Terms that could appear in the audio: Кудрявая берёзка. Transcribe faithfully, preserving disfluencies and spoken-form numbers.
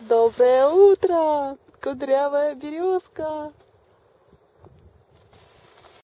Доброе утро, кудрявая березка!